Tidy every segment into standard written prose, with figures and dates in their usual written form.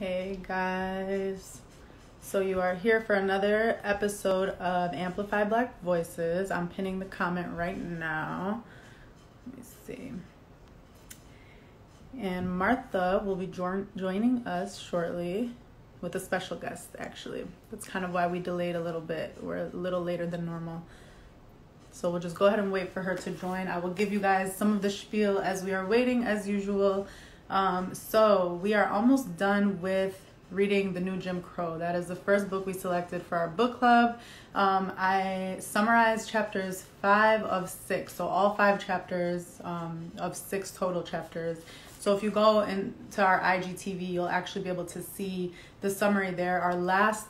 Hey guys, so you are here for another episode of Amplify Black Voices. I'm pinning the comment right now. Let me see. And Martha will be joining us shortly with a special guest, actually. That's kind of why we delayed a little bit. We're a little later than normal. So we'll just go ahead and wait for her to join. I will give you guys some of the spiel as we are waiting, as usual. So we are almost done with reading The New Jim Crow. That is the first book we selected for our book club. I summarized chapters 5 of 6, so all 5 chapters of 6 total chapters. So if you go into our IGTV, you'll actually be able to see the summary there. Our last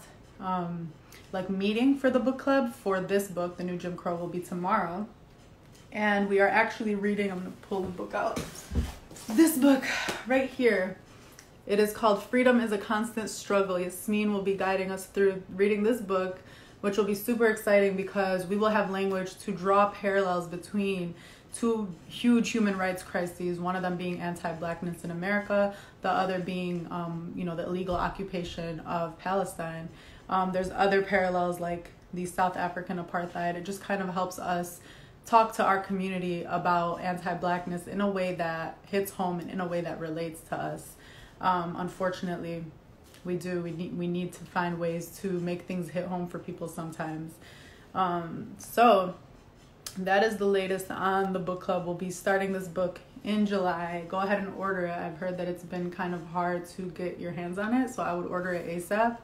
meeting for the book club for this book, The New Jim Crow, will be tomorrow. And we are actually reading, I'm gonna pull the book out. This book right here, it is called Freedom is a Constant Struggle. Yasmeen will be guiding us through reading this book, which will be super exciting because we will have language to draw parallels between two huge human rights crises, one of them being anti-blackness in America, the other being, the illegal occupation of Palestine. There's other parallels like the South African apartheid. It just kind of helps us talk to our community about anti-blackness in a way that hits home and in a way that relates to us. Unfortunately, we need to find ways to make things hit home for people sometimes. So that is the latest on the book club. We'll be starting this book in July. Go ahead and order it. I've heard that it's been kind of hard to get your hands on it, so I would order it ASAP.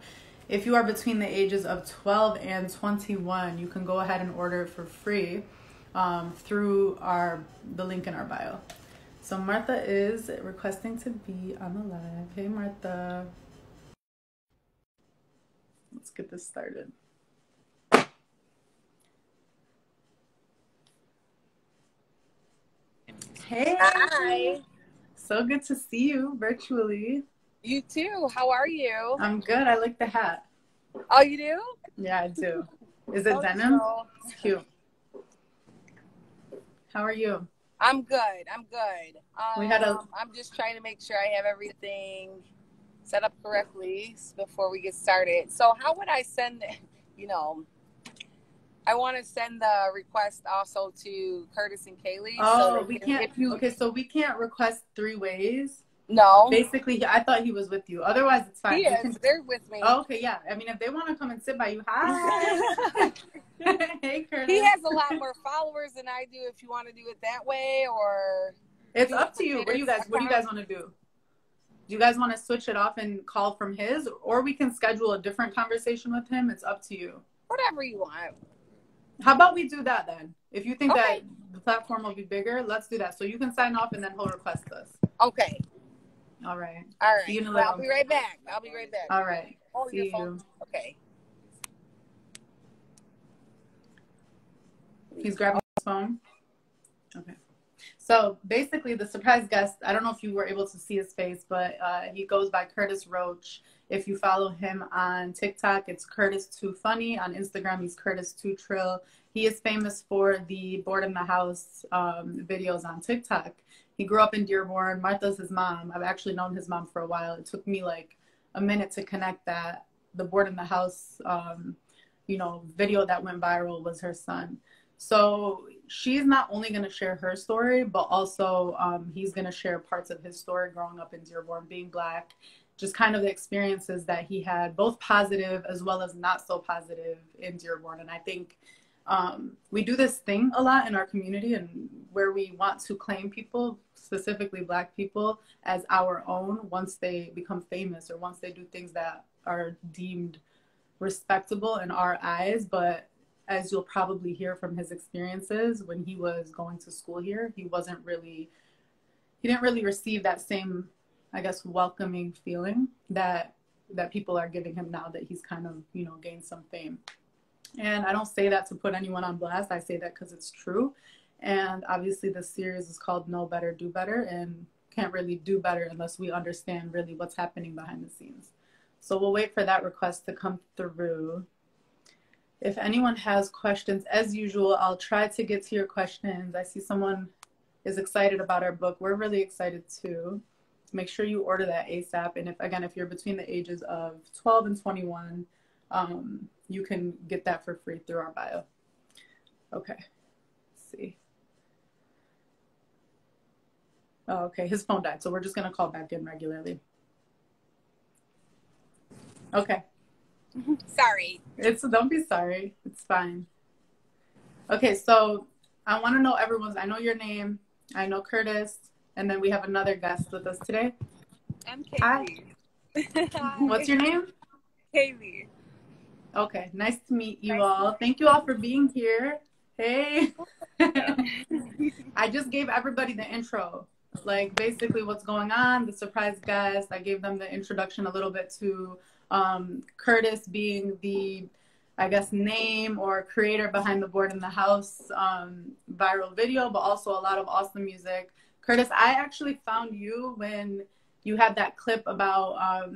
If you are between the ages of 12 and 21, you can go ahead and order it for free. Through the link in our bio. So Martha is requesting to be on the live. Hey Martha. Let's get this started. Hey. Hi. So good to see you virtually. You too. How are you? I'm good. I like the hat. Oh, you do? Yeah, I do. Is it denim? No. It's cute. How are you? I'm good. I'm good. I'm just trying to make sure I have everything set up correctly before we get started. So how would I send, I want to send the request also to Curtis and Kaylee. Oh, so we can't. Okay, so we can't request 3 ways. No. Basically, I thought he was with you. Otherwise, it's fine. He is. They're with me. Oh, okay, yeah. I mean, if they want to come and sit by you, hi. Hey, Curtis. He has a lot more followers than I do. If you want to do it that way, or it's up to you. What do you guys want to do? Do you guys want to switch it off and call from his, or we can schedule a different conversation with him? It's up to you. Whatever you want. How about we do that then? If you think that the platform will be bigger, let's do that. So you can sign off and then he'll request us. Okay. All right. All right. See you in a little. I'll be right back. All right. Hold your phone. Okay. He's grabbing his phone. Okay. So basically the surprise guest, I don't know if you were able to see his face, but he goes by Curtis Roach. If you follow him on TikTok, it's Curtis Too Funny. On Instagram, he's Curtis Too Trill. He is famous for the Board in the House videos on TikTok. He grew up in Dearborn. Martha's his mom. I've actually known his mom for a while. It took me like a minute to connect that the Board in the House video that went viral was her son. So she's not only going to share her story, but also he's going to share parts of his story growing up in Dearborn, being black, just kind of the experiences that he had, both positive as well as not so positive in Dearborn. And I think we do this thing a lot in our community and where we want to claim people, specifically black people, as our own once they become famous or once they do things that are deemed respectable in our eyes. But as you'll probably hear from his experiences, when he was going to school here, he didn't really receive that same, I guess, welcoming feeling that people are giving him now that he's kind of, gained some fame. And I don't say that to put anyone on blast. I say that because it's true. And obviously this series is called Know Better, Do Better, and can't really do better unless we understand really what's happening behind the scenes. So we'll wait for that request to come through. If anyone has questions, as usual, I'll try to get to your questions. I see someone is excited about our book. We're really excited too. make sure you order that ASAP. And if, again, if you're between the ages of 12 and 21, you can get that for free through our bio. Okay, let's see. Oh, okay, his phone died, so we're just gonna call back in regularly. Okay. Sorry. Don't be sorry, it's fine. Okay, so I wanna know everyone's, I know your name, I know Curtis, and then we have another guest with us today. I'm Kaylee. Hi. What's your name? Kaylee. Okay, nice to meet you all. Thank you all for being here. Hey. I just gave everybody the intro, like basically what's going on, the surprise guest. I gave them the introduction a little bit to Curtis being the, I guess, name or creator behind the Board in the House viral video, but also a lot of awesome music. Curtis, I actually found you when you had that clip about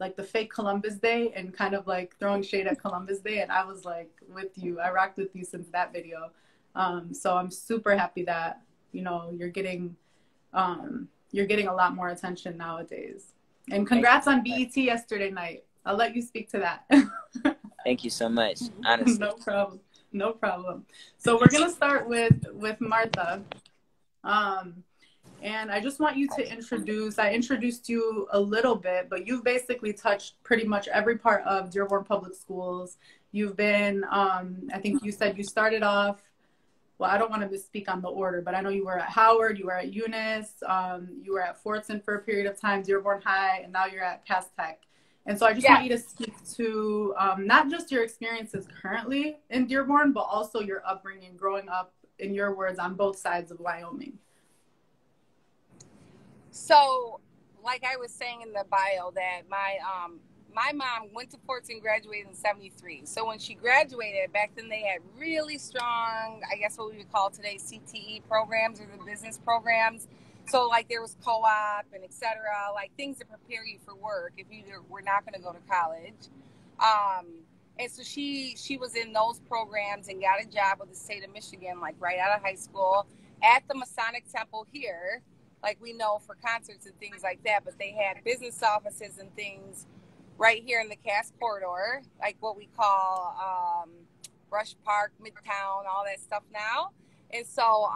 like the fake Columbus Day and kind of like throwing shade at Columbus Day. And I was like with you, I rocked with you since that video. So I'm super happy that, you know, you're getting a lot more attention nowadays. And congrats on BET yesterday night. I'll let you speak to that. Thank you so much, honestly. No problem, no problem. So we're gonna start with Martha. And I just want you to introduce, I introduced you a little bit, but you've basically touched pretty much every part of Dearborn Public Schools. You've been, I think you said you started off, well, I don't want to misspeak on the order, but I know you were at Howard, you were at Eunice, you were at Fordson for a period of time, Dearborn High, and now you're at Cass Tech. And so I just want you to speak to not just your experiences currently in Dearborn, but also your upbringing, growing up, in your words, on both sides of Wyoming. So, like I was saying in the bio, that my my mom went to Fordson, graduated in '73. So when she graduated, back then they had really strong, I guess what we would call today CTE programs or the business programs. So like there was co-op and et cetera, like things to prepare you for work if you were not going to go to college. And so she was in those programs and got a job with the state of Michigan, like right out of high school, at the Masonic Temple here, like we know for concerts and things like that, but they had business offices and things right here in the Cass corridor, like what we call Brush Park, Midtown, all that stuff now. And so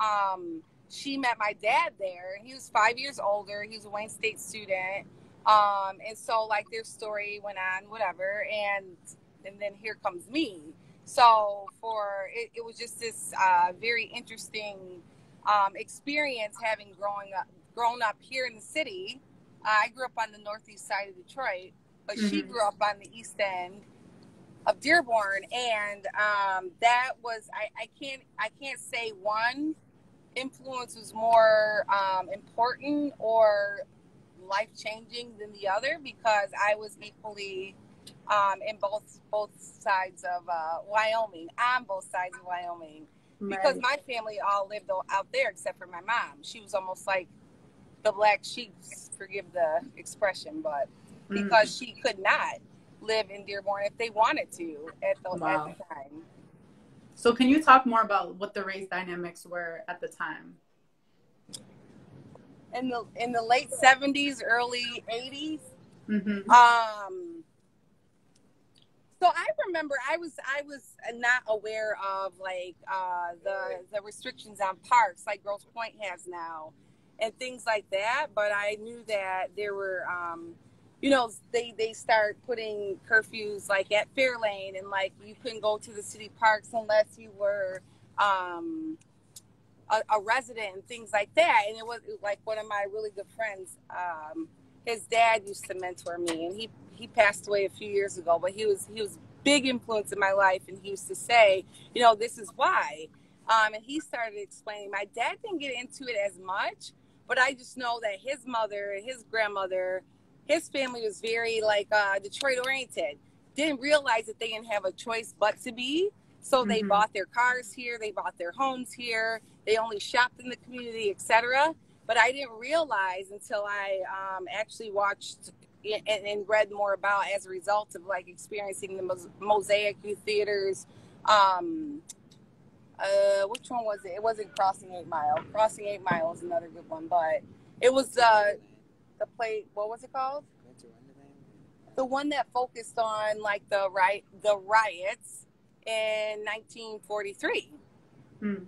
she met my dad there. He was 5 years older. He was a Wayne State student. And so like their story went on, whatever. And then here comes me. So for, it was just this very interesting experience having grown up here in the city. I grew up on the northeast side of Detroit, but she grew up on the east end of Dearborn. And that was, I can't say one influence was more important or life-changing than the other, because I was equally in both sides of Wyoming, on both sides of Wyoming, because my family all lived out there except for my mom. She was almost like the black sheep, forgive the expression, but because she could not live in Dearborn if they wanted to at the time. So can you talk more about what the race dynamics were at the time? In the late 70s, early 80s? So I remember I was not aware of like the restrictions on parks like Grosse Pointe has now and things like that, but I knew that there were you know, they start putting curfews like at Fairlane, and like you couldn't go to the city parks unless you were a resident and things like that. And it was like one of my really good friends, his dad used to mentor me, and he passed away a few years ago, but he was big influence in my life, and he used to say, you know, this is why. And he started explaining. My dad didn't get into it as much, but I just know that his mother, his grandmother, his family was very like Detroit oriented. Didn't realize that they didn't have a choice but to be. So they bought their cars here, they bought their homes here, they only shopped in the community, etc. But I didn't realize until I actually watched and read more about, as a result of like experiencing the Mosaic Youth Theater's, which one was it? It wasn't Crossing 8 Mile. Crossing 8 Mile is another good one, but it was the play, what was it called? The one that focused on like the riots in 1943.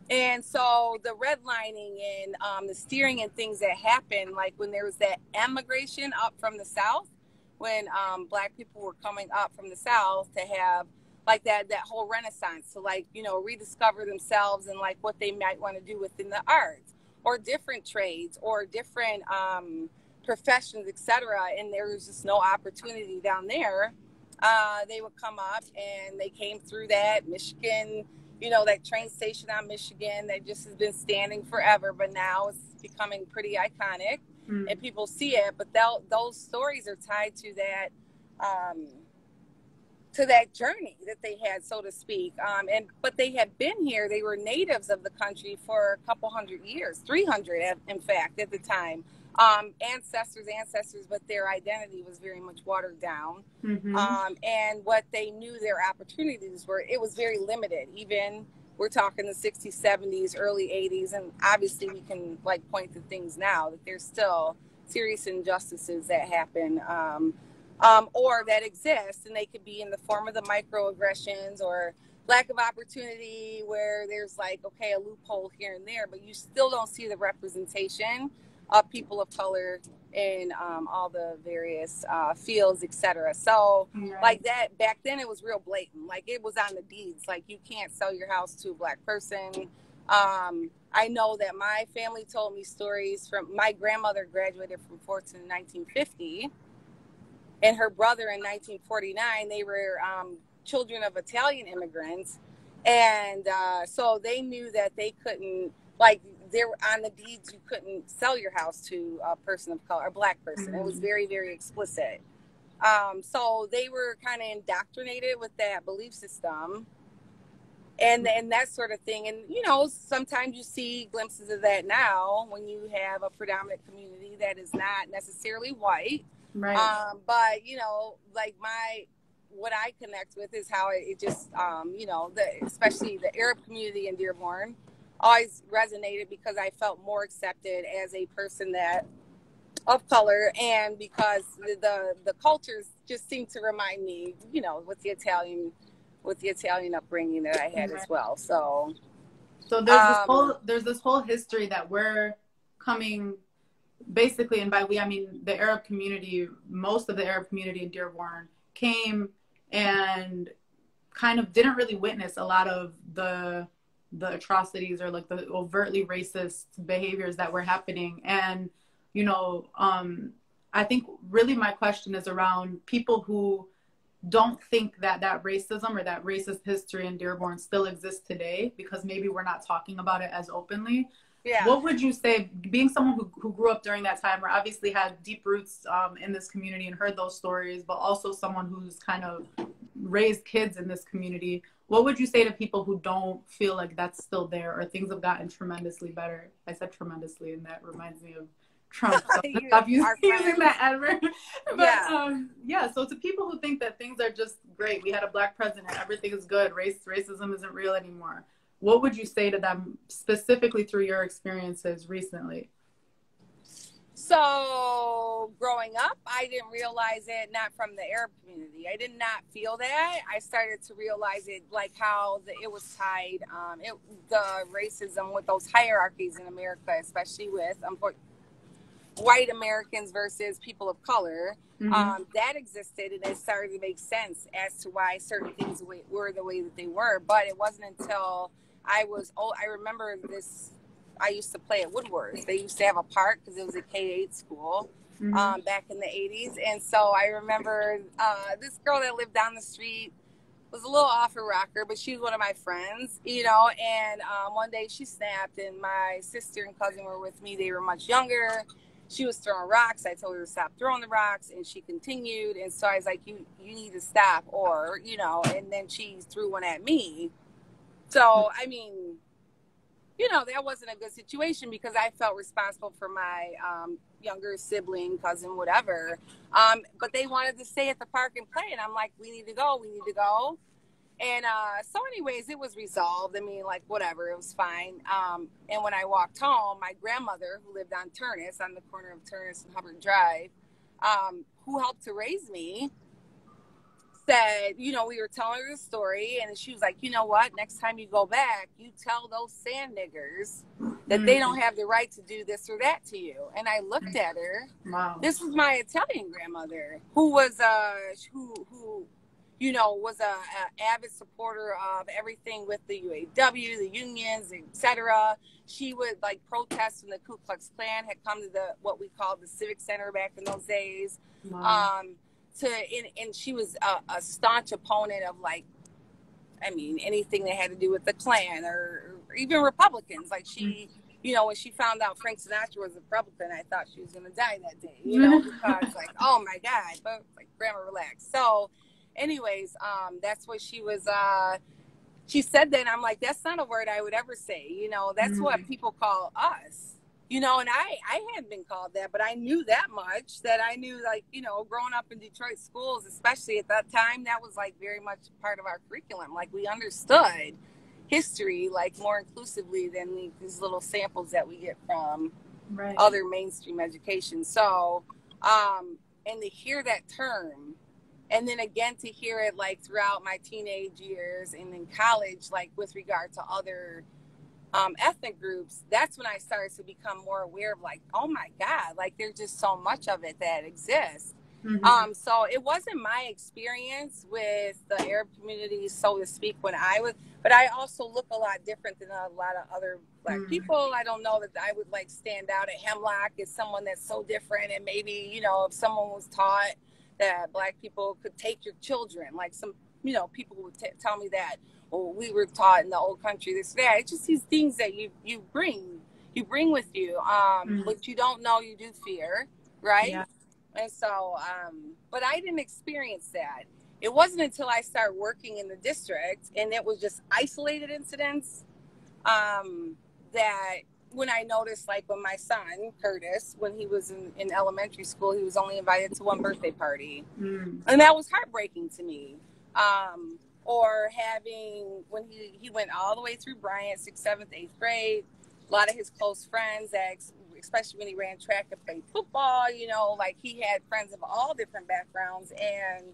And so the redlining and the steering and things that happened, like when there was that emigration up from the South, when Black people were coming up from the South to have like that whole renaissance to like, you know, rediscover themselves and like what they might want to do within the arts or different trades or different professions, etc. And there was just no opportunity down there. They would come up and they came through that Michigan, you know, that train station on Michigan that just has been standing forever, but now it's becoming pretty iconic and people see it, but those stories are tied to that journey that they had, so to speak. But they had been here, they were natives of the country for a couple hundred years, 300 in fact, at the time. Ancestors, but their identity was very much watered down. And what they knew their opportunities were, it was very limited. Even we're talking the 60s, 70s, early 80s. And obviously we can like point to things now that there's still serious injustices that happen or that exist. And they could be in the form of the microaggressions or lack of opportunity where there's like, okay, a loophole here and there, but you still don't see the representation of people of color in all the various fields, etc. So like that back then, it was real blatant. Like it was on the deeds. Like you can't sell your house to a Black person. I know that my family told me stories from my grandmother graduated from Fordson in 1950 and her brother in 1949. They were children of Italian immigrants. And so they knew that they couldn't, like, there on the deeds, you couldn't sell your house to a person of color, a Black person. It was very, very explicit. So they were kind of indoctrinated with that belief system and that sort of thing. And, you know, sometimes you see glimpses of that now when you have a predominant community that is not necessarily white. But, you know, like what I connect with is how it just, you know, especially the Arab community in Dearborn, always resonated because I felt more accepted as a person that of color, and because the cultures just seemed to remind me, you know, with the Italian upbringing that I had as well. So there's this whole history that we're coming, basically, and by we I mean the Arab community. Most of the Arab community in Dearborn came and kind of didn't really witness a lot of the atrocities or like the overtly racist behaviors that were happening. And, you know, I think really my question is around people who don't think that racism or that racist history in Dearborn still exists today, because maybe we're not talking about it as openly. Yeah. What would you say, being someone who grew up during that time, or obviously had deep roots in this community and heard those stories, but also someone who's kind of raised kids in this community, what would you say to people who don't feel like that's still there, or things have gotten tremendously better? I said tremendously, and that reminds me of Trump. So I've used that ever. But so to people who think that things are just great, we had a Black president, everything is good, racism isn't real anymore, what would you say to them specifically through your experiences recently? So growing up, I didn't realize it, not from the Arab community. I did not feel that. I started to realize it, like how it was tied, the racism with those hierarchies in America, especially with white Americans versus people of color, that existed, and it started to make sense as to why certain things were the way that they were. But it wasn't until I was old, I remember this, I used to play at Woodward's. They used to have a park because it was a K-8 school back in the 80s. And so I remember this girl that lived down the street was a little off her rocker, but she was one of my friends, you know. And one day she snapped, and my sister and cousin were with me. They were much younger. She was throwing rocks. I told her to stop throwing the rocks, and she continued. And so I was like, you need to stop, or, you know, and then she threw one at me. So, I mean, you know, that wasn't a good situation because I felt responsible for my younger sibling, cousin, whatever. But they wanted to stay at the park and play. And I'm like, we need to go. And so anyways, it was resolved. I mean, like, whatever, it was fine. And when I walked home, my grandmother, who lived on Turnus, on the corner of Turnus and Hubbard Drive, who helped to raise me, said, you know, we were telling her the story, and she was like, you know what, next time you go back, you tell those sand niggers that they don't have the right to do this or that to you. And I looked at her. Wow. This was my Italian grandmother, who was who you know, was a avid supporter of everything with the UAW, the unions, etc. She would, like, protest when the Ku Klux Klan had come to the what we called the Civic Center back in those days. Wow. And she was a staunch opponent of, like, I mean, anything that had to do with the Klan or even Republicans. Like, she, you know, when she found out Frank Sinatra was a Republican, I thought she was going to die that day, you know, because, like, oh my God, but, like, Grandma, relax. So, anyways, that's what she was, she said that, and I'm like, that's not a word I would ever say, you know, that's what people call us, you know, and I hadn't been called that, but I knew that much, that I knew, like, you know, growing up in Detroit schools, especially at that time, that was, like, very much part of our curriculum. Like, we understood history, like, more inclusively than these little samples that we get from other mainstream education. So, and to hear that term, and then again, to hear it, like, throughout my teenage years and in college, like, with regard to other ethnic groups, that's when I started to become more aware of, like, oh my God, like, there's just so much of it that exists. So it wasn't my experience with the Arab community, so to speak, when I was, but I also look a lot different than a lot of other Black people. I don't know that I would, like, stand out at Hemlock as someone that's so different. And maybe, you know, if someone was taught that Black people could take your children, like, some, you know, people would tell me that, oh, we were taught in the old country this, that. It's just these things that you bring with you, but you don't know, you do fear, right? Yeah. And so, but I didn't experience that. It wasn't until I started working in the district, and it was just isolated incidents, that when I noticed, like, when my son, Curtis, when he was in elementary school, he was only invited to one birthday party. And that was heartbreaking to me. Or having, when he went all the way through Bryant, 6th, 7th, 8th grade, a lot of his close friends, especially when he ran track and played football, you know, like, he had friends of all different backgrounds. And,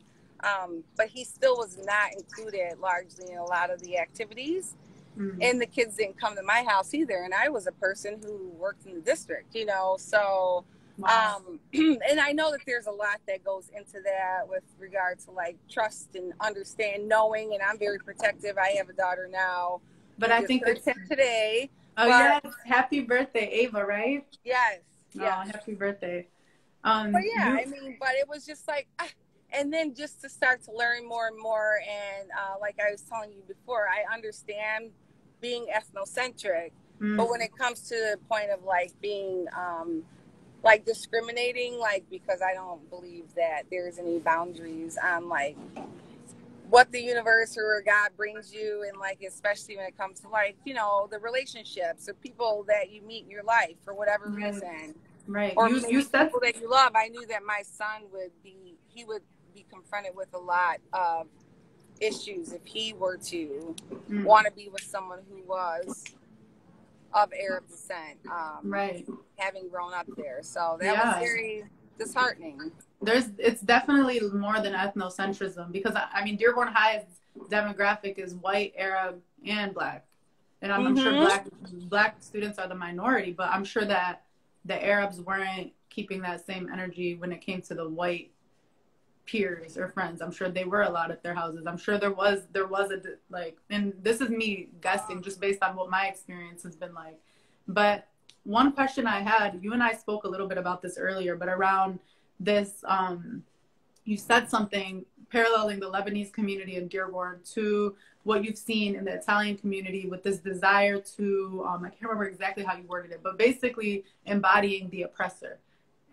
but he still was not included largely in a lot of the activities. And the kids didn't come to my house either. And I was a person who worked in the district, you know, so, and I know that there's a lot that goes into that with regard to, like, trust and understand, knowing, and I'm very protective. I have a daughter now, but I think that's today. Oh, but, yes. Happy birthday, Ava, right? Yes. Yeah. Oh, happy birthday. But yeah, I mean, but it was just like, and then just to start to learn more and more. And like I was telling you before, I understand being ethnocentric, but when it comes to the point of, like, being like, discriminating, like, because I don't believe that there's any boundaries on, like, what the universe or God brings you. And, like, especially when it comes to, like, you know, the relationships or people that you meet in your life for whatever reason. Right. Or you people that you love. I knew that my son would be, he would be confronted with a lot of issues if he were to want to be with someone who was of Arab descent, having grown up there. So that was very disheartening. It's definitely more than ethnocentrism, because I mean, Dearborn High's demographic is white, Arab, and Black. And I'm sure black students are the minority, but I'm sure that the Arabs weren't keeping that same energy when it came to the white peers or friends. I'm sure they were allowed at their houses. I'm sure there was a, like, and this is me guessing just based on what my experience has been like. But one question I had, you and I spoke a little bit about this earlier, but around this, you said something paralleling the Lebanese community in Dearborn to what you've seen in the Italian community with this desire to, I can't remember exactly how you worded it, but basically embodying the oppressor.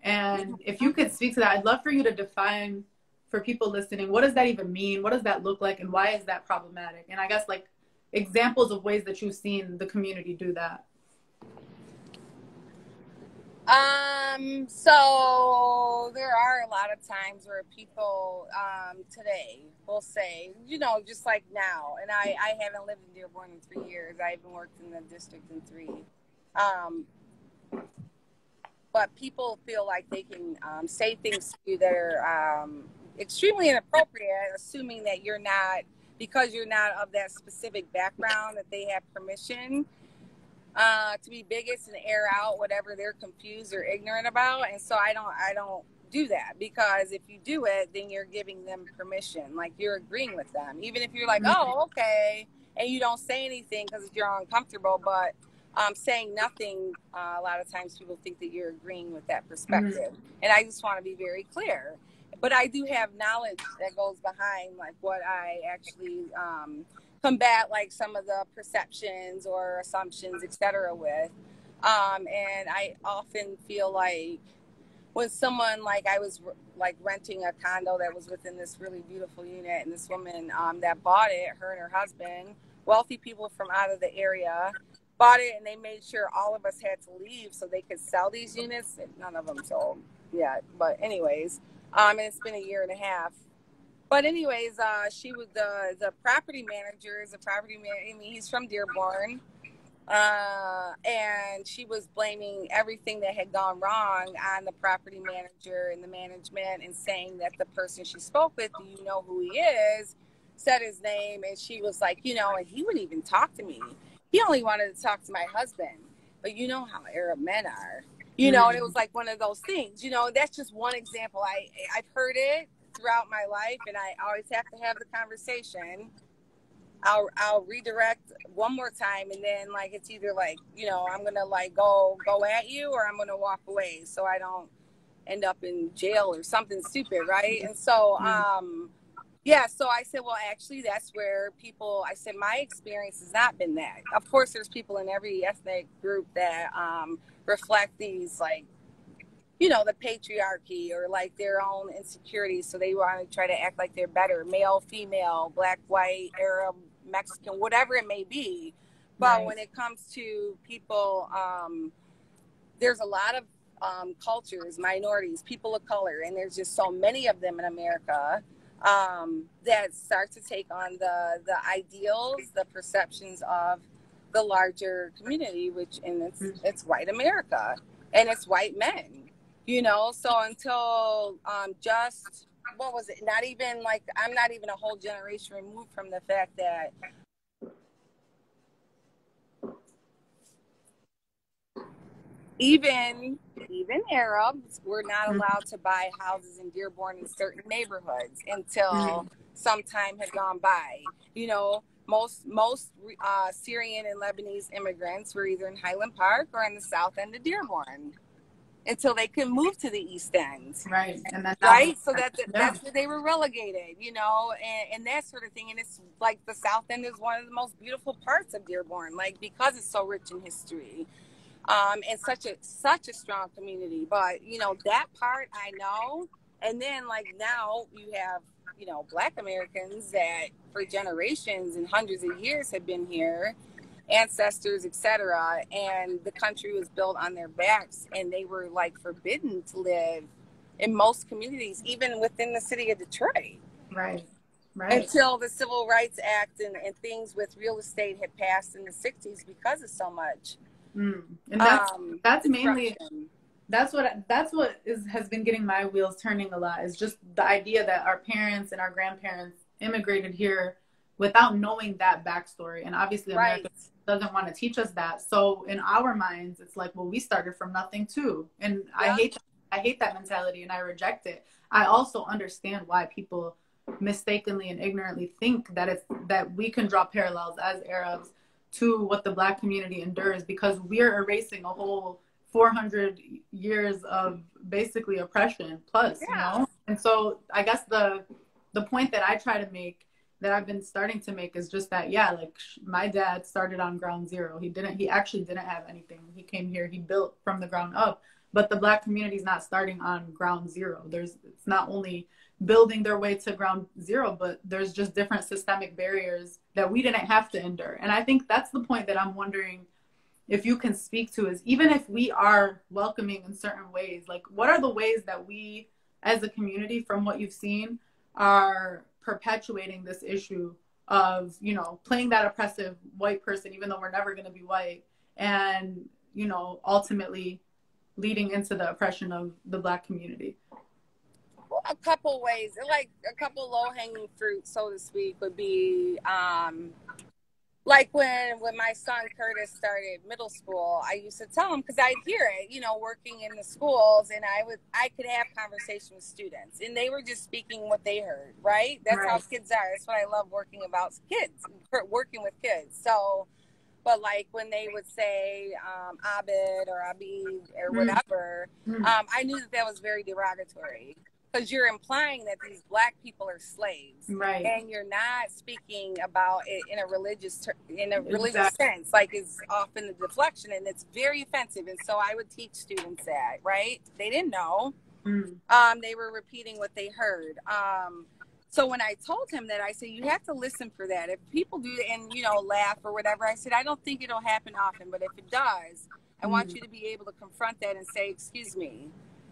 And if you could speak to that, I'd love for you to define for people listening, what does that even mean? What does that look like? And why is that problematic? And I guess, like, examples of ways that you've seen the community do that. So there are a lot of times where people, today will say, you know, just like now, and I haven't lived in Dearborn in 3 years. I haven't worked in the district in 3. But people feel like they can, say things to you that are, extremely inappropriate, assuming that you're not, because you're not of that specific background, that they have permission to be bigots and air out whatever they're confused or ignorant about. And so I don't do that, because if you do it, then you're giving them permission, like you're agreeing with them, even if you're like, oh, okay, and you don't say anything because you're uncomfortable. But saying nothing, a lot of times people think that you're agreeing with that perspective. And I just want to be very clear, but I do have knowledge that goes behind like what I actually combat, like some of the perceptions or assumptions, etc. with. And I often feel like when someone, like I was like renting a condo that was within this really beautiful unit, and this woman that bought it, her and her husband, wealthy people from out of the area, bought it, and they made sure all of us had to leave so they could sell these units. None of them sold yet, but anyways, and it's been a year and a half. But anyways, she was the property manager. I mean, he's from Dearborn, and she was blaming everything that had gone wrong on the property manager and the management, and saying that the person she spoke with, do you know who he is, said his name, and she was like, you know, and he wouldn't even talk to me. He only wanted to talk to my husband. But you know how Arab men are, you know. And it was like one of those things, you know. That's just one example. I've heard it throughout my life, and I always have to have the conversation. I'll redirect one more time, and then like it's either like, you know, I'm gonna like go at you, or I'm gonna walk away so I don't end up in jail or something stupid, right? And so yeah, so I said, well, actually, that's where people, I said, my experience has not been that. Of course, there's people in every ethnic group that reflect these, like, you know, the patriarchy or like their own insecurities. So they want to try to act like they're better, male, female, black, white, Arab, Mexican, whatever it may be. But when it comes to people, there's a lot of cultures, minorities, people of color, and there's just so many of them in America that start to take on the ideals, the perceptions of the larger community, which, and it's white America, and it's white men. You know, so until just, what was it? Not even like, I'm not even a whole generation removed from the fact that even Arabs were not allowed to buy houses in Dearborn in certain neighborhoods until some time had gone by. You know, most Syrian and Lebanese immigrants were either in Highland Park or in the south end of Dearborn, until they could move to the East End. Right, and that's right. So that's where they were relegated, you know, and that sort of thing. And it's like the South End is one of the most beautiful parts of Dearborn, like because it's so rich in history, and such a strong community. But you know, that part I know. And then like now you have, you know, Black Americans that for generations and hundreds of years have been here, ancestors, etc., and the country was built on their backs, and they were like forbidden to live in most communities, even within the city of Detroit, right until the Civil Rights Act and things with real estate had passed in the 60s, because of so much and that's mainly that's what has been getting my wheels turning a lot, is just the idea that our parents and our grandparents immigrated here without knowing that backstory. And obviously America doesn't want to teach us that. So in our minds, it's like, well, we started from nothing too. And I hate that mentality, and I reject it. I also understand why people mistakenly and ignorantly think that we can draw parallels as Arabs to what the Black community endures, because we're erasing a whole 400 years of basically oppression plus, you know? And so I guess the point that I try to make, that I've been starting to make, is just that, yeah, like my dad started on ground zero. He actually didn't have anything. He came here, he built from the ground up, but the Black community is not starting on ground zero. It's not only building their way to ground zero, but there's just different systemic barriers that we didn't have to endure. And I think that's the point that I'm wondering if you can speak to is, even if we are welcoming in certain ways, like what are the ways that we as a community, from what you've seen, are perpetuating this issue of, you know, playing that oppressive white person, even though we're never going to be white, and, you know, ultimately leading into the oppression of the Black community? A couple ways, like a couple low-hanging fruit, so to speak, would be like when my son Curtis started middle school, I used to tell him, because I'd hear it, you know, working in the schools, and I could have conversations with students, and they were just speaking what they heard, right? That's right. How kids are. That's what I love working with kids. So, but like when they would say Abed or Abid or whatever, I knew that was very derogatory. Because you're implying that these Black people are slaves, right? And you're not speaking about it in a religious sense. Like, it's often the deflection, and it's very offensive. And so I would teach students that, right? They didn't know. They were repeating what they heard. So when I told him that, I said, you have to listen for that. If people do, and you know, laugh or whatever, I said, I don't think it'll happen often, but if it does, I want you to be able to confront that and say, excuse me,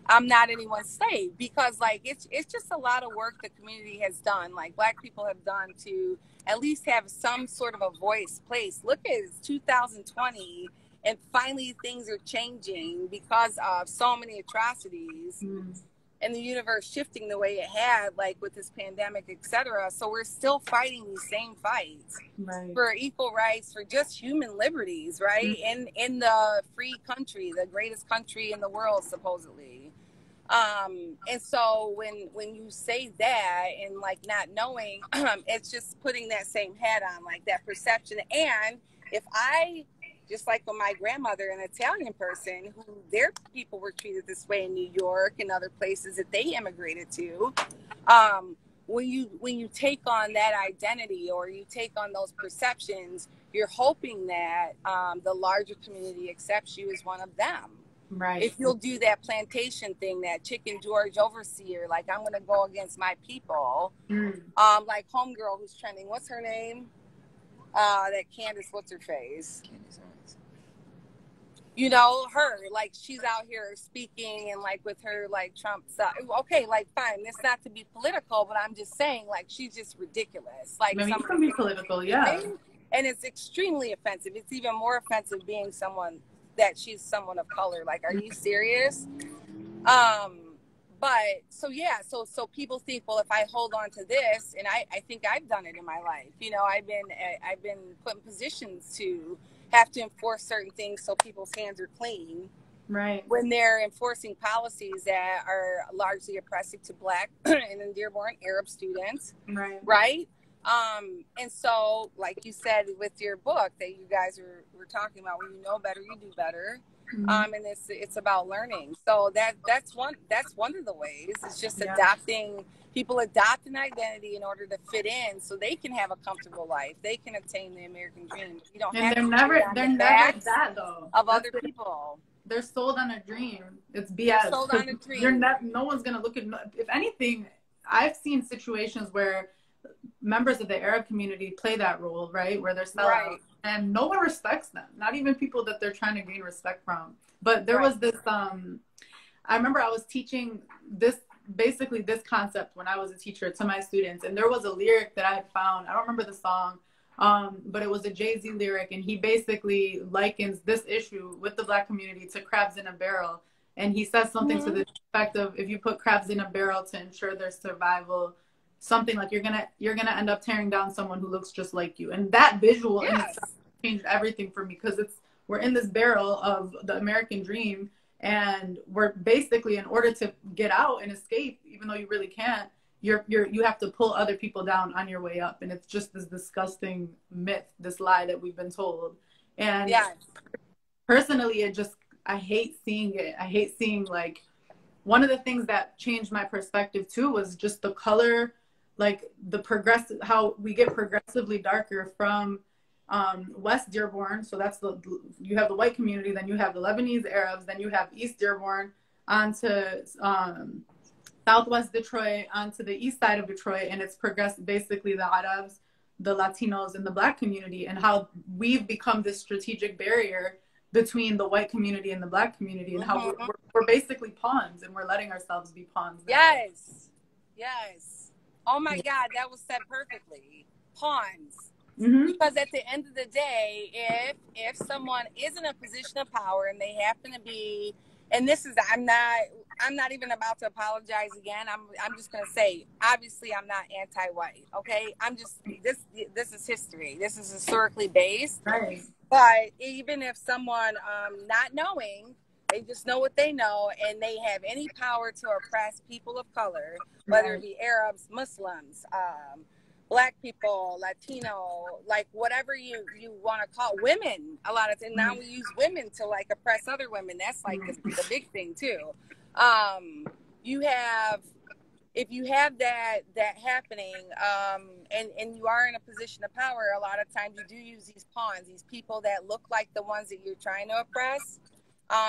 I'm not anyone's slave. Because like it's just a lot of work the community has done, like Black people have done, to at least have some sort of a voice, place. Look at 2020, and finally things are changing because of so many atrocities and the universe shifting the way it had, like with this pandemic, etc. So we're still fighting these same fights, right? For equal rights, for just human liberties, right? In the free country, the greatest country in the world, supposedly. And so when you say that, and like not knowing, it's just putting that same hat on, like that perception. And if I, just like with my grandmother, an Italian person, who their people were treated this way in New York and other places that they immigrated to, when you take on that identity, or you take on those perceptions, you're hoping that the larger community accepts you as one of them. Right. If you'll do that plantation thing, that Chicken George overseer, like, I'm going to go against my people, like homegirl who's trending, what's her name? That Candace, what's her face? Candace. You know, her, like, she's out here speaking, and like with her, like Trump stuff. Okay, like, fine. That's not to be political, but I'm just saying, like, she's just ridiculous. Like, you can be political, yeah. And it's extremely offensive. It's even more offensive being someone that she's someone of color. Like, are you serious? But so, yeah, so people think, well, if I hold on to this, and I think I've done it in my life, you know, I've been put in positions to have to enforce certain things so people's hands are clean, right? When they're enforcing policies that are largely oppressive to Black and in Dearborn Arab students, right? Right. And so, like you said with your book that you guys were talking about, when you know better, you do better. And it's about learning. So that's one of the ways. It's just adopting. People adopt an identity in order to fit in, so they can have a comfortable life. They can attain the American dream. You don't. And they're never that though. Of other people, they're sold on a dream. It's BS. They're sold on a dream. No one's gonna look at. If anything, I've seen situations where members of the Arab community play that role, right? Where they're selling. Right. And no one respects them, not even people that they're trying to gain respect from. But there was this, I remember I was teaching this concept when I was a teacher to my students. And there was a lyric that I had found, I don't remember the song, but it was a Jay-Z lyric. And he basically likens this issue with the Black community to crabs in a barrel. And he says something to the effect of, if you put crabs in a barrel to ensure their survival, something like, you're gonna end up tearing down someone who looks just like you. And that visual changed everything for me, because we're in this barrel of the American dream, and we're basically, in order to get out and escape, even though you really can't, you have to pull other people down on your way up. And it's just this disgusting myth, this lie that we've been told. And personally, I hate seeing it. I hate seeing, like, one of the things that changed my perspective too was just the color, like how we get progressively darker from West Dearborn. So that's you have the white community, then you have the Lebanese Arabs, then you have East Dearborn, onto Southwest Detroit, onto the east side of Detroit. And it's progressed basically the Arabs, the Latinos, and the Black community, and how we've become this strategic barrier between the white community and the black community, and how we're basically pawns, and we're letting ourselves be pawns. Yes. Yes. Oh my God, that was said perfectly. Pawns. Mm-hmm. Because at the end of the day, if someone is in a position of power and they happen to be, and this is, I'm not even about to apologize again. I'm just going to say, obviously I'm not anti-white. Okay. I'm just, this is history. This is historically based. Right. But even if someone, not knowing, they just know what they know, and they have any power to oppress people of color, whether it be Arabs, Muslims, black people, Latino, like whatever you want to call women. A lot of things now, we use women to like oppress other women. That's like the big thing too. If you have that happening, and you are in a position of power, a lot of times you do use these pawns, these people that look like the ones that you're trying to oppress,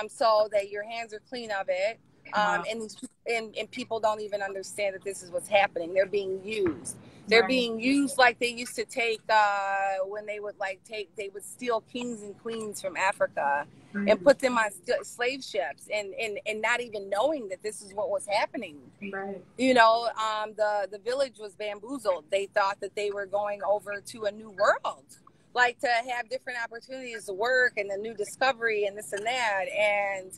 so that your hands are clean of it. And people don't even understand that this is what's happening. They're being used. They're being used like they used to take, when they would they would steal kings and queens from Africa and put them on slave ships, and not even knowing that this is what was happening. Right. You know, the village was bamboozled. They thought that they were going over to a new world, like to have different opportunities to work and the new discovery and this and that. And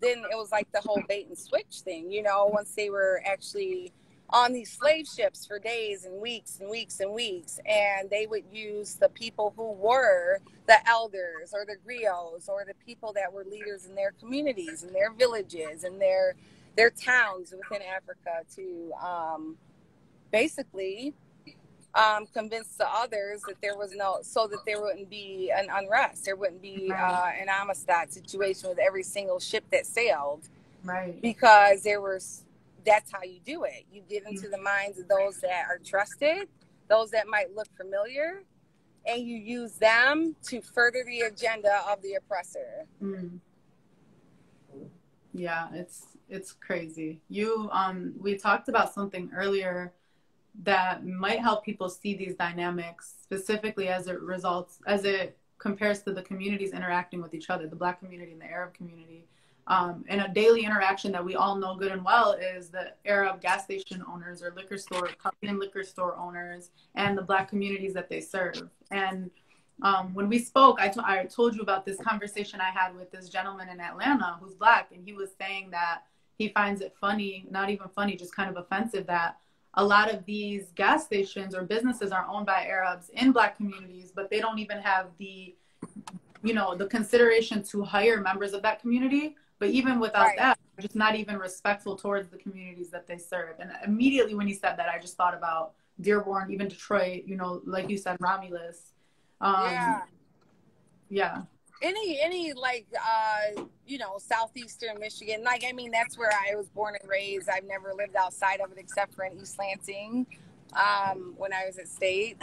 then it was like the whole bait and switch thing, you know, once they were actually on these slave ships for days and weeks and weeks and weeks, and they would use the people who were the elders or the griots or the people that were leaders in their communities and their villages and their towns within Africa to basically convince the others that there was no, so that there wouldn't be an unrest, there wouldn't be an Amistad situation with every single ship that sailed, right? Because there was. That's how you do it. You get into the minds of those that are trusted, those that might look familiar, and you use them to further the agenda of the oppressor. Yeah, it's crazy. We talked about something earlier that might help people see these dynamics specifically as it compares to the communities interacting with each other, the black community and the Arab community. And a daily interaction that we all know good and well is the Arab gas station owners or liquor store owners and the black communities that they serve. And when we spoke, I told you about this conversation I had with this gentleman in Atlanta who's black, and he was saying that he finds it funny, not even funny, just kind of offensive, that a lot of these gas stations or businesses are owned by Arabs in black communities, but they don't even have the, you know, the consideration to hire members of that community. But even without that, just not even respectful towards the communities that they serve. And immediately when he said that, I just thought about Dearborn, even Detroit, you know, like you said, Romulus. Any like, you know, Southeastern Michigan, like, I mean, that's where I was born and raised. I've never lived outside of it except for in East Lansing when I was at state.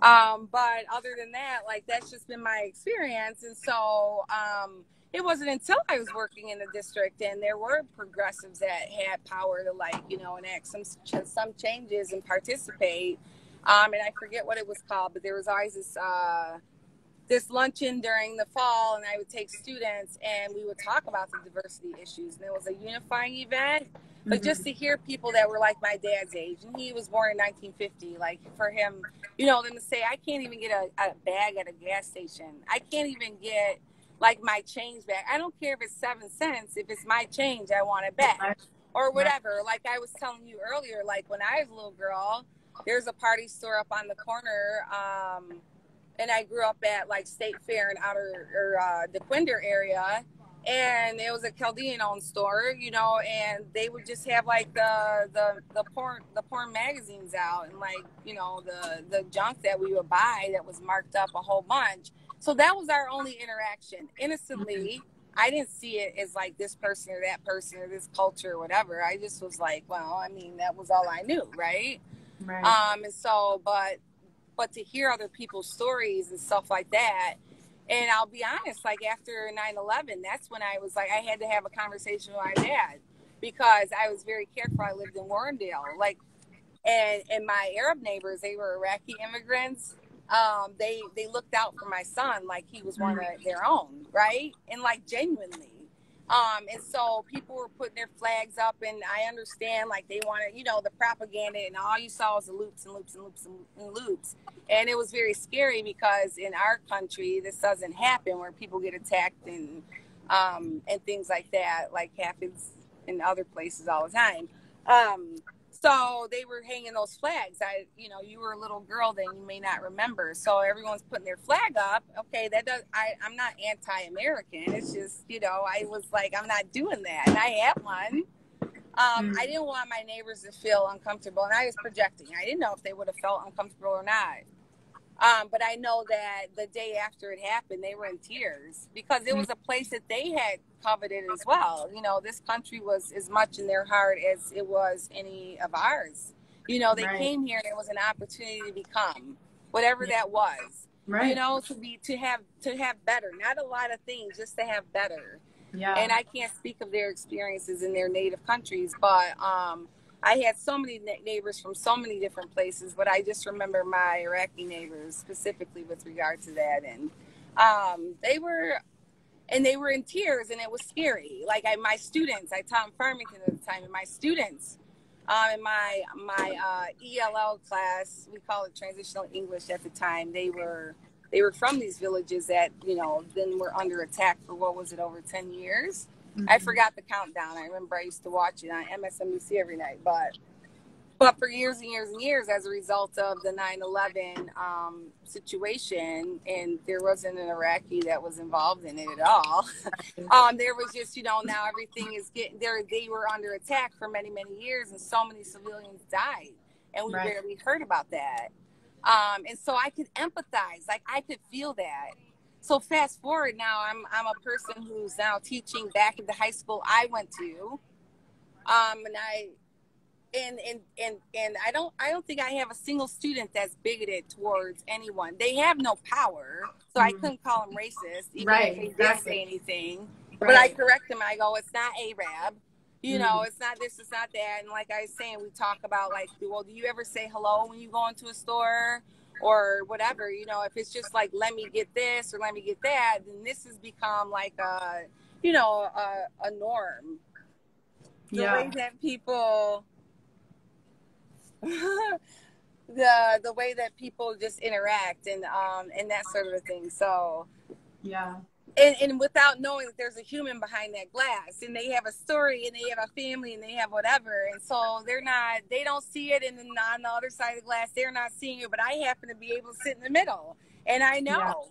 But other than that, like, that's just been my experience. And so, it wasn't until I was working in the district and there were progressives that had power to, like, you know, enact some changes and participate. And I forget what it was called, but there was always this luncheon during the fall, and I would take students and we would talk about the diversity issues. And it was a unifying event, but just to hear people that were like my dad's age, and he was born in 1950, like for him, you know, them to say, I can't even get a bag at a gas station. I can't even get, like, my change back. I don't care if it's 7 cents. If it's my change, I want it back or whatever. Like I was telling you earlier, like when I was a little girl, there's a party store up on the corner. And I grew up at like State Fair and the Quinder area. And it was a Chaldean owned store, you know, and they would just have like the porn magazines out and like, you know, the junk that we would buy that was marked up a whole bunch. So that was our only interaction. Innocently, I didn't see it as like this person or that person or this culture or whatever. I just was like, well, I mean, that was all I knew, right? Right. And so, but to hear other people's stories and stuff like that, and I'll be honest, like after 9/11, that's when I was like, I had to have a conversation with my dad because I was very careful. I lived in Warrendale, like, and my Arab neighbors, they were Iraqi immigrants. They looked out for my son like he was one of their own, right? And like genuinely. And so people were putting their flags up, and I understand like they wanted, you know, the propaganda, and all you saw was the loops and loops and loops and loops. And it was very scary because in our country, this doesn't happen where people get attacked and things like that, like happens in other places all the time. So they were hanging those flags. You know, you were a little girl then, you may not remember. So everyone's putting their flag up. Okay, that does. I'm not anti-American. It's just, you know, I was like, I'm not doing that. And I had one. I didn't want my neighbors to feel uncomfortable. And I was projecting. I didn't know if they would have felt uncomfortable or not. But I know that the day after it happened, they were in tears because it was a place that they had coveted as well. You know, this country was as much in their heart as it was any of ours. You know, they came here and it was an opportunity to become whatever that was. Right. You know, to have better, not a lot of things, just to have better. Yeah. And I can't speak of their experiences in their native countries, but I had so many neighbors from so many different places, but I just remember my Iraqi neighbors specifically with regard to that. And they were in tears, and it was scary. Like my students, I taught in Farmington at the time, and my students in my ELL class, we call it transitional English at the time. They were from these villages that, you know, then were under attack for what was it, over 10 years? Mm-hmm. I forgot the countdown. I remember I used to watch it on MSNBC every night. But for years and years and years, as a result of the 9/11 situation, and there wasn't an Iraqi that was involved in it at all. There was just, you know, now everything is getting there. They were under attack for many, many years, and so many civilians died. And we barely heard about that. And so I could empathize. Like, I could feel that. So fast forward now, I'm a person who's now teaching back at the high school I went to, and I don't think I have a single student that's bigoted towards anyone. They have no power, so I couldn't call them racist, even if they didn't say anything. But I correct them. I go, it's not Arab, you know, it's not this, it's not that. And like I was saying, we talk about like, well, do you ever say hello when you go into a store? Or whatever, you know, if it's just like, let me get this or let me get that, then this has become like a, you know, a norm. The way that people, the way that people just interact and that sort of a thing. So, yeah. And without knowing that there's a human behind that glass, and they have a story, and they have a family, and they have whatever. And so they don't see it, and then on the other side of the glass, they're not seeing it, but I happen to be able to sit in the middle, and I know.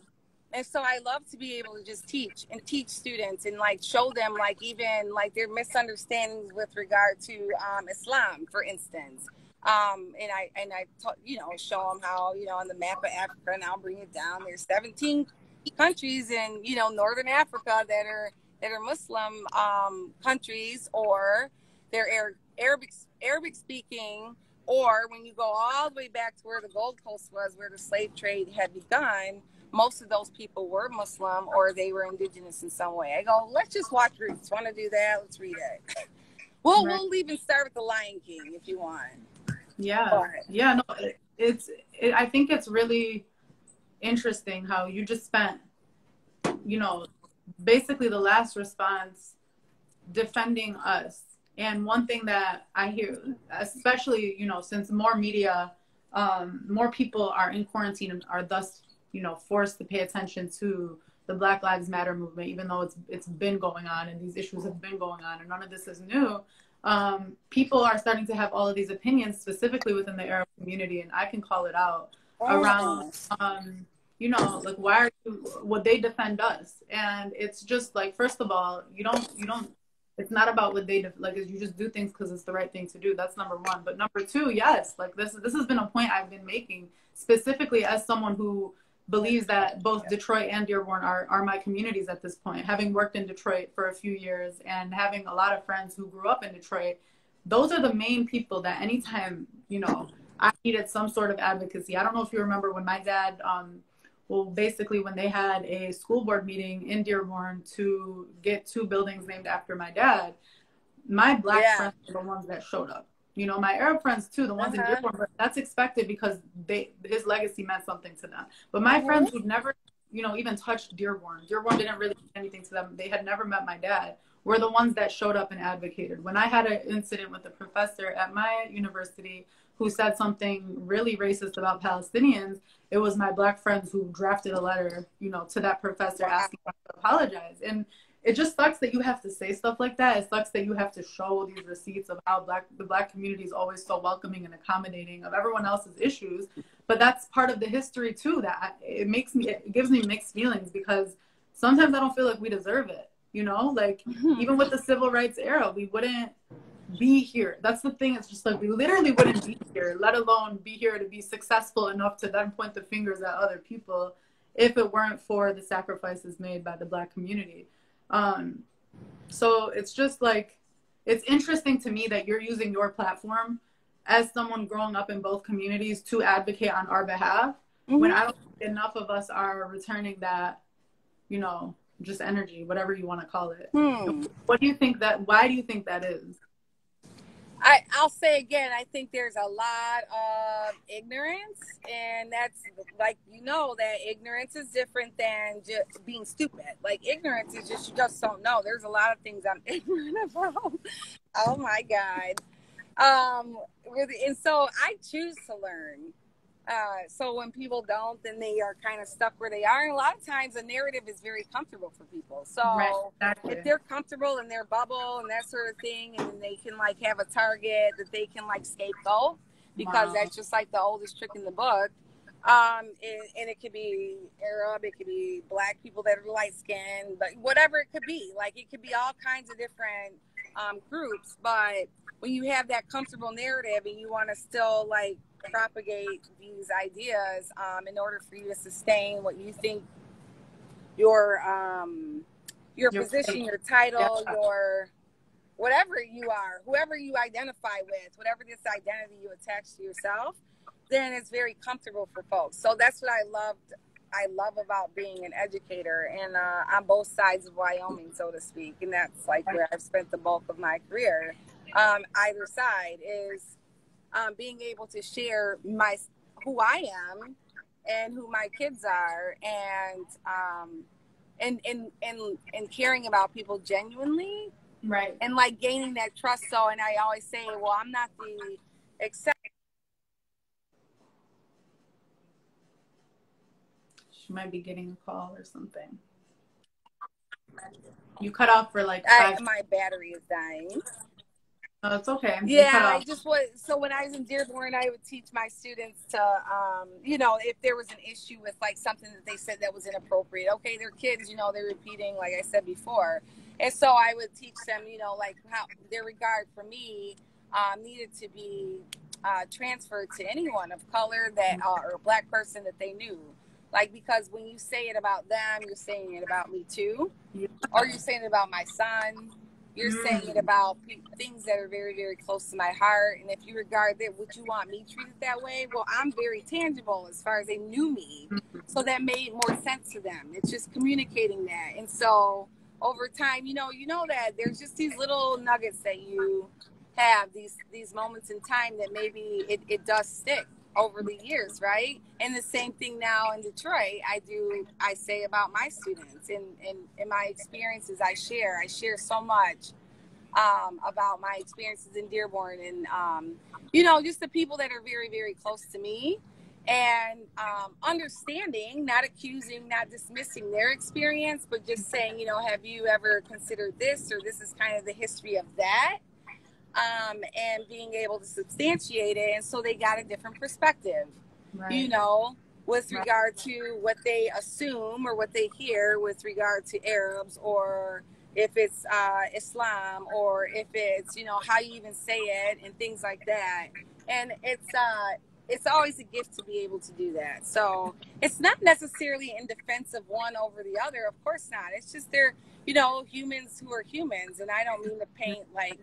Yeah. And so I love to be able to just teach and teach students and like show them like even like their misunderstandings with regard to Islam, for instance. And I show them how, you know, on the map of Africa, and I'll bring it down. There's 17 countries in, you know, Northern Africa that are Muslim countries, or they're Arabic speaking, or when you go all the way back to where the Gold Coast was, where the slave trade had begun, most of those people were Muslim or they were indigenous in some way. I go, let's just watch Roots. Want to do that? Let's read it. We'll even start with the Lion King if you want. Yeah, I think it's really interesting how you just spent, you know, basically the last response defending us. And one thing that I hear, especially, you know, since more media, more people are in quarantine and are thus, you know, forced to pay attention to the Black Lives Matter movement, even though it's been going on and these issues have been going on and none of this is new. People are starting to have all of these opinions specifically within the Arab community, and I can call it out around, you know, like, why would they defend us? And it's just like, first of all, you don't, it's not about what they, like, you just do things because it's the right thing to do. That's number one. But number two, yes, like this has been a point I've been making specifically as someone who believes that both Detroit and Dearborn are my communities at this point. Having worked in Detroit for a few years and having a lot of friends who grew up in Detroit, those are the main people that anytime, you know, I needed some sort of advocacy. I don't know if you remember when my dad, well, basically when they had a school board meeting in Dearborn to get two buildings named after my dad, my Black friends were the ones that showed up. You know, my Arab friends too, the ones in Dearborn, that's expected because his legacy meant something to them. But my friends who never, you know, even touched Dearborn, Dearborn didn't really mean anything to them. They had never met my dad, were the ones that showed up and advocated. When I had an incident with a professor at my university who said something really racist about Palestinians, it was my Black friends who drafted a letter, you know, to that professor asking them to apologize. And it just sucks that you have to say stuff like that. It sucks that you have to show these receipts of how the Black community is always so welcoming and accommodating of everyone else's issues. But that's part of the history too, that it gives me mixed feelings, because sometimes I don't feel like we deserve it. You know, like even with the civil rights era, we wouldn't be here. That's the thing. It's just like we literally wouldn't be here, let alone be here to be successful enough to then point the fingers at other people if it weren't for the sacrifices made by the Black community. So it's just like, it's interesting to me that you're using your platform as someone growing up in both communities to advocate on our behalf, when I don't think enough of us are returning that, you know, just energy, whatever you want to call it. What do you think that, why do you think that is? I'll say again, I think there's a lot of ignorance, and that's like, you know, that ignorance is different than just being stupid. Like ignorance is just, you just don't know. There's a lot of things I'm ignorant about. Oh my God. And so I choose to learn. So when people don't, then they are kind of stuck where they are. And a lot of times the narrative is very comfortable for people. So if they're comfortable in their bubble and that sort of thing, and they can like have a target that they can like scapegoat, because that's just like the oldest trick in the book. And it could be Arab, it could be Black people that are light skinned, but whatever it could be, like it could be all kinds of different groups. But when you have that comfortable narrative and you want to still like propagate these ideas in order for you to sustain what you think your position, your title, your whatever you are, whoever you identify with, whatever this identity you attach to yourself, then it's very comfortable for folks. So that's what I love about being an educator, and on both sides of Wyoming, so to speak. And that's like where I've spent the bulk of my career. Either side is being able to share who I am and who my kids are, and caring about people genuinely, right? And like gaining that trust. So, and I always say, well, I'm not the exception. She might be getting a call or something. You cut off for like 5 minutes. My battery is dying. Oh, it's okay. Yeah, I just was, so when I was in Dearborn, I would teach my students to, you know, if there was an issue with like something that they said that was inappropriate, okay, they're kids, you know, they're repeating, like I said before. And so I would teach them, you know, like how their regard for me needed to be transferred to anyone of color that, or a Black person that they knew. Like, because when you say it about them, you're saying it about me too, or you're saying it about my son. You're saying about things that are very, very close to my heart. And if you regard that, would you want me treated that way? Well, I'm very tangible as far as they knew me. So that made more sense to them. It's just communicating that. And so over time, you know that there's just these little nuggets that you have, these moments in time that maybe it does stick over the years, right? And the same thing now in Detroit, I say about my students and my experiences I share so much about my experiences in Dearborn, and you know, just the people that are very, very close to me, and understanding, not accusing, not dismissing their experience, but just saying, you know, have you ever considered this, or this is kind of the history of that. And being able to substantiate it, and so they got a different perspective, you know, with regard to what they assume or what they hear with regard to Arabs, or if it's Islam, or if it's, you know, how you even say it and things like that. And it's always a gift to be able to do that. So it's not necessarily in defense of one over the other, of course not. It's just they're, you know, humans who are humans, and I don't mean to paint like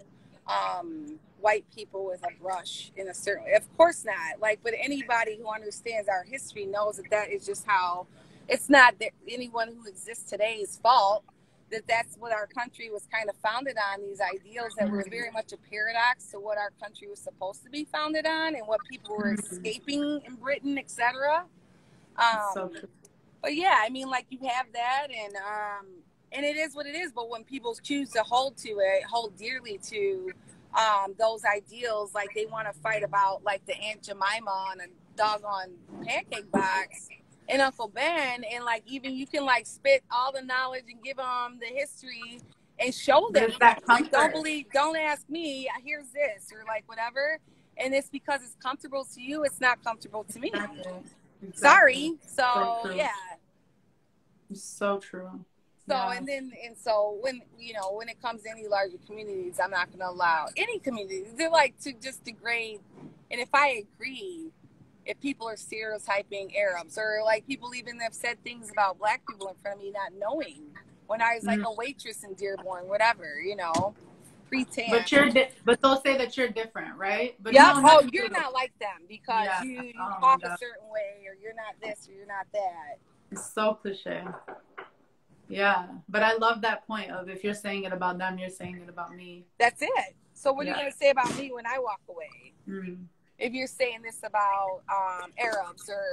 white people with a brush in a certain, of course not, like, but anybody who understands our history knows that that is just how, it's not that anyone who exists today's fault that that's what our country was kind of founded on, these ideals that were very much a paradox to what our country was supposed to be founded on and what people were escaping in Britain, etc. So but yeah, I mean, like, you have that, and it is what it is. But when people choose to hold to it, hold dearly to those ideals, like they want to fight about like the Aunt Jemima on a doggone pancake box and Uncle Ben, and like, even you can like spit all the knowledge and give them the history and show them that, like, don't believe, don't ask me, here's this, or like whatever. And it's because it's comfortable to you, it's not comfortable to me. Exactly. Sorry. So yeah, so true. So yeah. and so when, you know, when it comes to any larger communities, I'm not going to allow any communities, they're like, to just degrade. And if I agree, if people are stereotyping Arabs, or like people even have said things about Black people in front of me, not knowing, when I was like a waitress in Dearborn, whatever, you know, pretend. But you're, but they'll say that you're different, right? But yeah, oh, you're not like them because you talk a certain way, or you're not this, or you're not that. It's so cliche. Yeah, but I love that point of, if you're saying it about them, you're saying it about me. That's it. So what are you going to say about me when I walk away? If you're saying this about Arabs or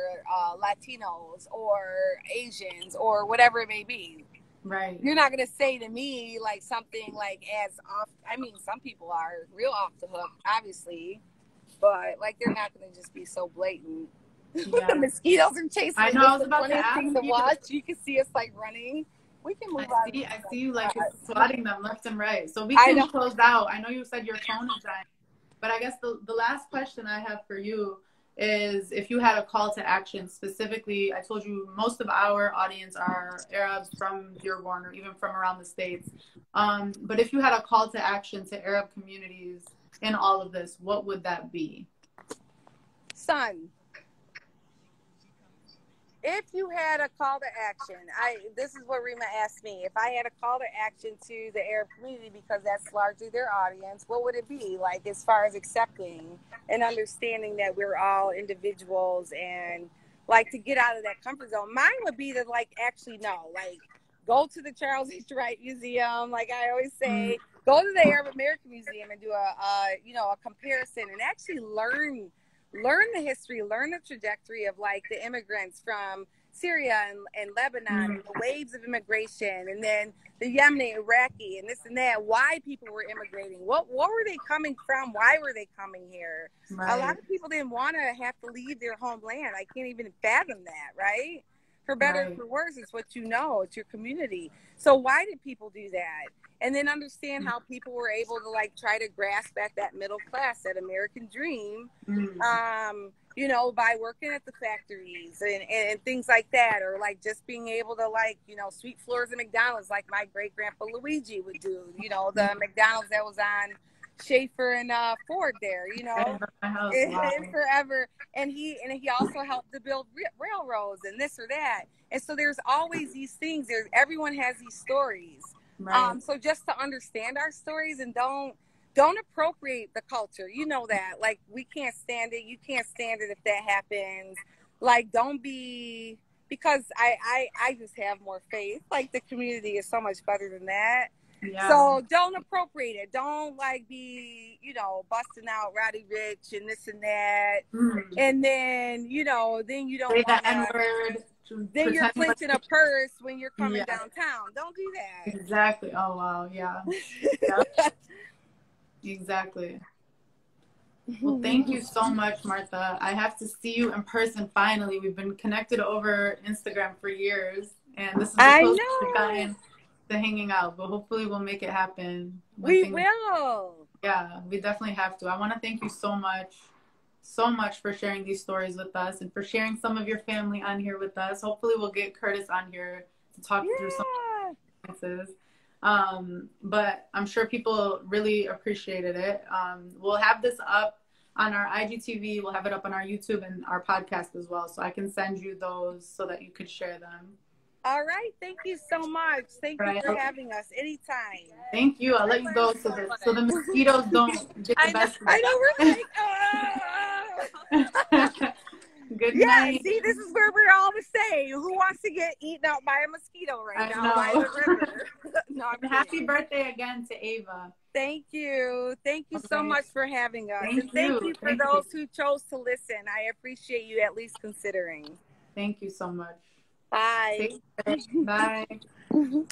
Latinos or Asians or whatever it may be, right? You're not going to say to me like something like as off. I mean, some people are real off the hook, obviously, but like, they're not going to just be so blatant. Yeah. The mosquitoes are chasing. I know. I was about to ask you. You can see us like running. We can move on. I see you like swatting them left and right. So we can close out. I know you said your phone is dying. But I guess the last question I have for you is, if you had a call to action specifically, I told you most of our audience are Arabs from Dearborn or even from around the States. But if you had a call to action to Arab communities in all of this, what would that be? Son, if you had a call to action, this is what Rima asked me. If I had a call to action to the Arab community, because that's largely their audience, what would it be? Like, as far as accepting and understanding that we're all individuals, and like, to get out of that comfort zone. Mine would be to like, actually know, like, go to the Charles H. Wright Museum. Like I always say, go to the Arab American Museum and do a comparison, and actually learn the history, learn the trajectory of like the immigrants from Syria and Lebanon and the waves of immigration, and then the Yemeni, Iraqi, and this and that, why people were immigrating, what were they coming from, why were they coming here? Right. A lot of people didn't want to have to leave their homeland. I can't even fathom that, right? For better or for worse, it's what you know, it's your community. So why did people do that? And then understand how people were able to like try to grasp at that middle class, that American dream, you know, by working at the factories and things like that, or like just being able to like, you know, sweep floors at McDonald's, like my great grandpa Luigi would do, you know, the McDonald's that was on Schaefer and Ford there, you know, and forever. And he also helped to build railroads and this or that. And so there's always these things. Everyone has these stories. Right. So just to understand our stories, and don't appropriate the culture. You know that, like, we can't stand it. You can't stand it if that happens. Like, don't be, because I just have more faith. Like, the community is so much better than that. Yeah. So don't appropriate it. Don't like be, you know, busting out Roddy Ricch and this and that, and then, you know, then you don't say the N-word. Then you're clinching a purse when you're coming downtown. Don't do that. Exactly. Oh wow. Yeah. Exactly. Well, thank you so much, Martha. I have to see you in person finally. We've been connected over Instagram for years, and this is the closest we've gotten to hanging out, but hopefully we'll make it happen. We will. Yeah, we definitely have to. I want to thank you so much for sharing these stories with us, and for sharing some of your family on here with us. Hopefully we'll get Curtis on here to talk through some of the experiences. But I'm sure people really appreciated it. We'll have this up on our IGTV. We'll have it up on our YouTube and our podcast as well. So I can send you those so that you could share them. All right. Thank you so much. Thank you for having us anytime. Thank you. I'll let you go so the mosquitoes don't get the best. I know we're like, Good night. See, this is where we're all the same. Who wants to get eaten out by a mosquito right now by the river? No, I'm happy birthday again to Ava. Thank you. Thank you so much for having us. Thank you for those who chose to listen. I appreciate you at least considering. Thank you so much. Bye. Bye.